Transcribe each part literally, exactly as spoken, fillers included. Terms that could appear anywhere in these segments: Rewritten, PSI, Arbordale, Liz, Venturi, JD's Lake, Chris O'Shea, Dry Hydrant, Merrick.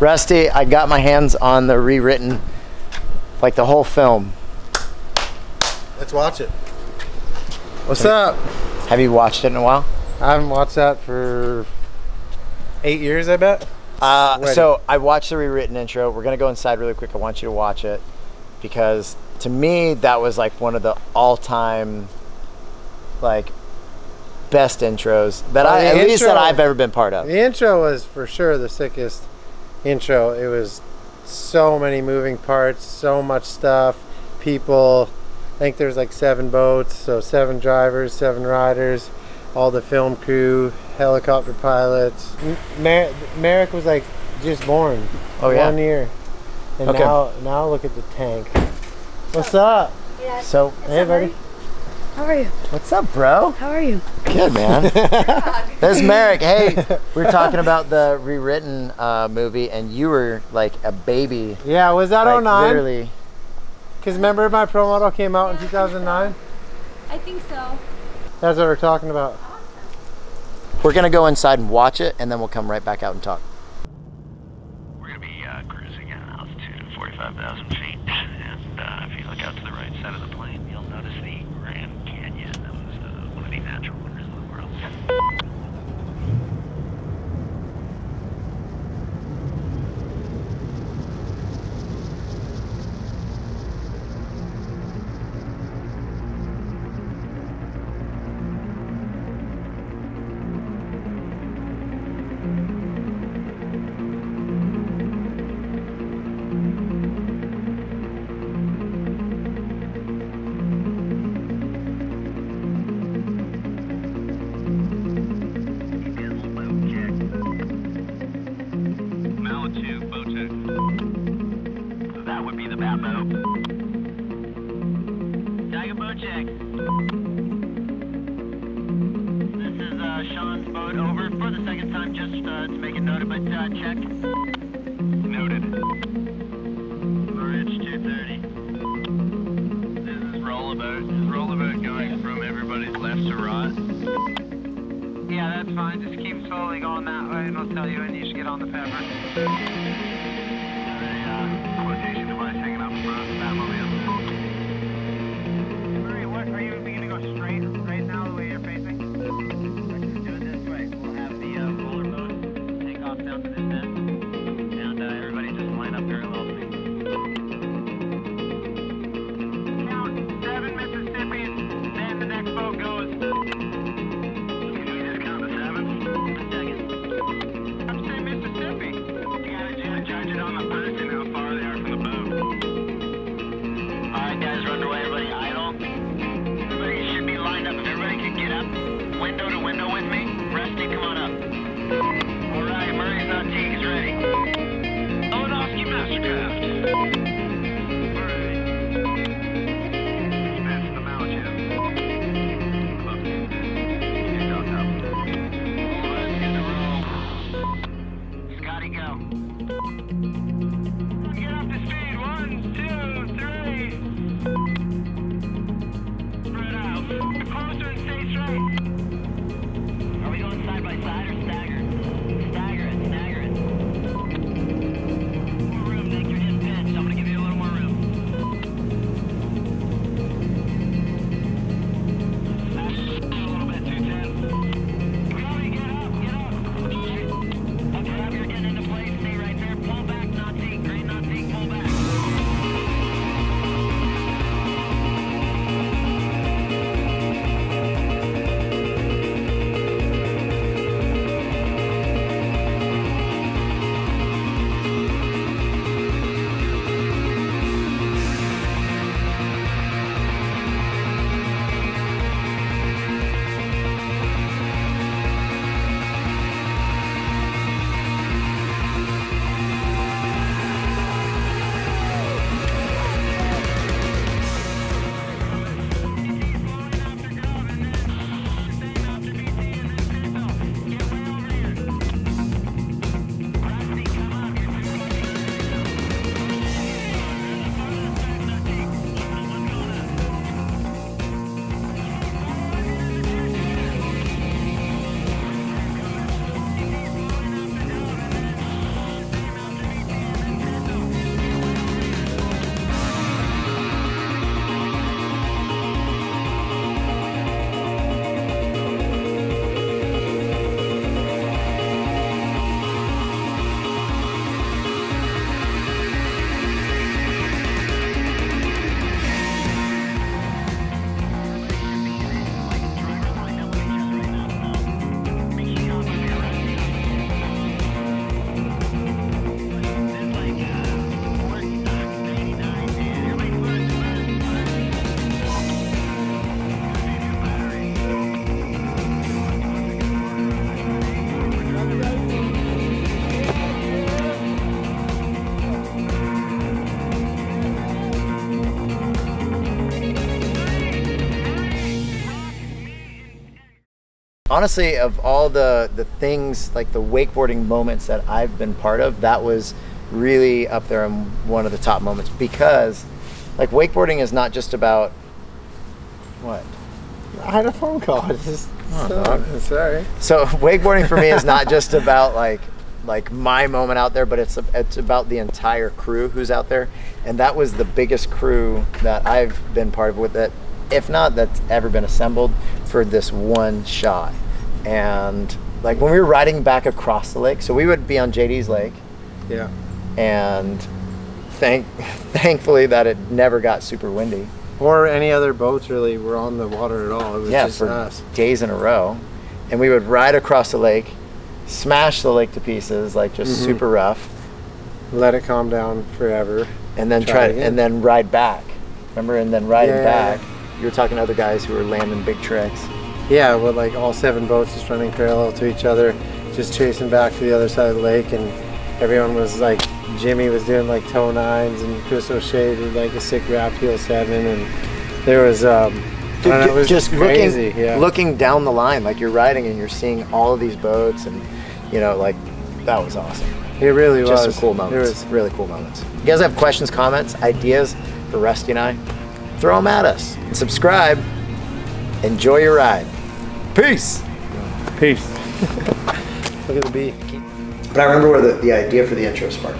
Rusty, I got my hands on the Rewritten, like the whole film. Let's watch it. What's have up? You, have you watched it in a while? I haven't watched that for eight years, I bet. Uh, so I watched the Rewritten intro. We're gonna go inside really quick. I want you to watch it because to me that was like one of the all-time like best intros that well, I at intro, least that I've ever been part of. The intro was for sure the sickest intro. It was so many moving parts, so much stuff, people. I think there's like seven boats, so seven drivers, seven riders, all the film crew, helicopter pilots. Mer Merrick was like just born. Oh yeah, one year. And okay. now now look at the tank. What's up? Yeah. So What's hey up, buddy. How are you? What's up, bro? How are you? Good, man. There's Merrick. Hey, we were talking about the Rewritten uh, movie, and you were like a baby. Yeah, was that like, oh nine? Literally. Because remember my Pro Model came out in two thousand nine? I think so. That's what we're talking about. Awesome. We're going to go inside and watch it, and then we'll come right back out and talk. We're going to be uh, cruising at an altitude of forty-five thousand feet, and uh, if you look out to the right side of the plane, you'll notice the Grand Canyon. That was uh, one of the natural wonders of the world. honestly, of all the, the things, like the wakeboarding moments that I've been part of, that was really up there in one of the top moments, because like wakeboarding is not just about what? I had a phone call. It's just, oh, so, sorry. So wakeboarding for me is not just about like like my moment out there, but it's it's about the entire crew who's out there, and that was the biggest crew that I've been part of with it, if not that's ever been assembled for this one shot. And like when we were riding back across the lake, so we would be on J D's Lake. Yeah. And thank thankfully that it never got super windy. Or any other boats really were on the water at all. It was yeah, just for us. Days in a row. And we would ride across the lake, smash the lake to pieces, like just mm-hmm. super rough. Let it calm down forever. And then try, try and then ride back. Remember? And then riding yeah. back. You were talking to other guys who were landing big tricks. Yeah, with like all seven boats just running parallel to each other, just chasing back to the other side of the lake. And everyone was like, Jimmy was doing like toe nines, and Chris O'Shea did like a sick wrap heel seven, and there was um Dude, know, it was just crazy. Looking, yeah. looking down the line, like you're riding and you're seeing all of these boats, and you know, like that was awesome. It really just was. Just some cool moments. It was really cool moments. You guys have questions, comments, ideas for Rusty and I? Throw them at us. And subscribe. Enjoy your ride. Peace. Peace. Look at the bee. But I remember where the, the idea for the intro sparked.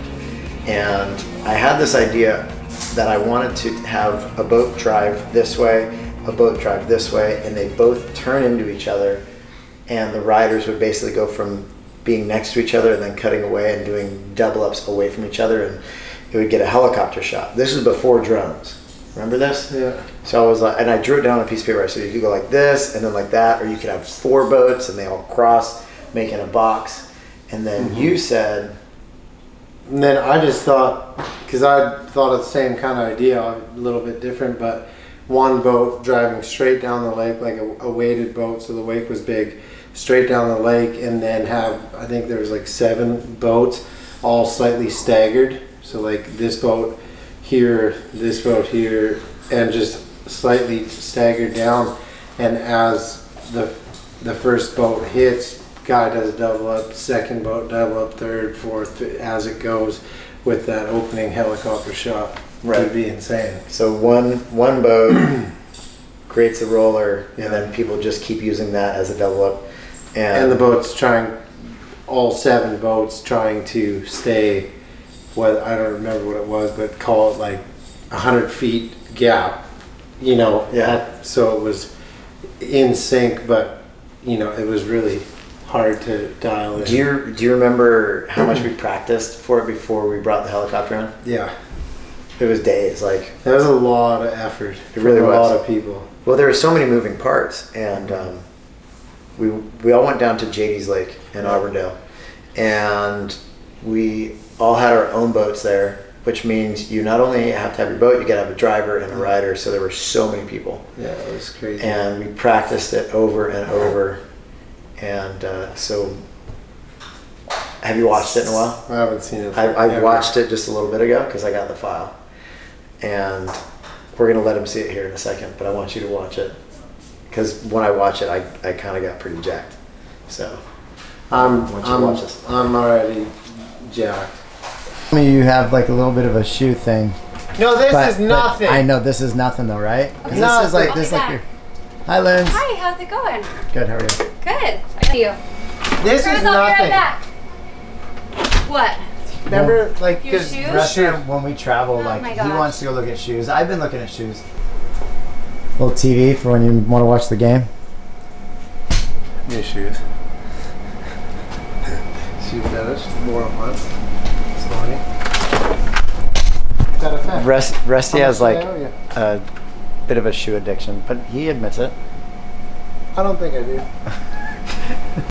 And I had this idea that I wanted to have a boat drive this way, a boat drive this way, and they both turn into each other, and the riders would basically go from being next to each other and then cutting away and doing double ups away from each other, and it would get a helicopter shot. This was before drones. Remember this? Yeah. So I was like, and I drew it down on a piece of paper. So you could go like this and then like that, or you could have four boats and they all cross, making a box. And then mm-hmm. you said, and then I just thought, because I thought of the same kind of idea, a little bit different, but one boat driving straight down the lake, like a, a weighted boat, so the wake was big, straight down the lake, and then have, I think there was like seven boats, all slightly staggered. So like this boat here, this boat here, and just slightly staggered down. And as the, the first boat hits, guy does a double up, second boat double up, third, fourth, as it goes, with that opening helicopter shot. Right. It would be insane. So one one boat creates a roller, yeah. and then people just keep using that as a double up. And, and the boat's trying, all seven boats trying to stay, what I don't remember what it was, but call it like one hundred feet gap, you know. Yeah. That, so it was in sync, but, you know, it was really hard to dial in. Do you, do you remember how much we practiced for it before we brought the helicopter on? Yeah. It was days. Like, that was a lot of effort. It really was. A lot of people. Well, there were so many moving parts, and um, we we all went down to J D's Lake in Arbordale, and we all had our own boats there, which means you not only have to have your boat, you gotta have a driver and a rider, so there were so many people. Yeah, it was crazy. And we practiced it over and over. And uh, so, have you watched it in a while? I haven't seen it. I, I watched it just a little bit ago because I got the file. And we're going to let him see it here in a second, but I want you to watch it. Because when I watch it, I, I kind of got pretty jacked. So, I'm, I want you I'm, to watch this. I'm already jacked. You have like a little bit of a shoe thing. No, this but, is nothing. I know, this is nothing though, right? Okay. No, this is like, this like your... Hi, Liz. Hi, how's it going? Good, how are you? Good. I got you. This Girls, is I'll nothing. Be right back. What? Remember, like, because when we travel, oh like, he wants to go look at shoes. I've been looking at shoes. Little T V for when you want to watch the game. New shoes. Shoe fetish. More at once. It's funny. Is that a fact? Rest, Rusty has like a bit of a shoe addiction, but he admits it. I don't think I do.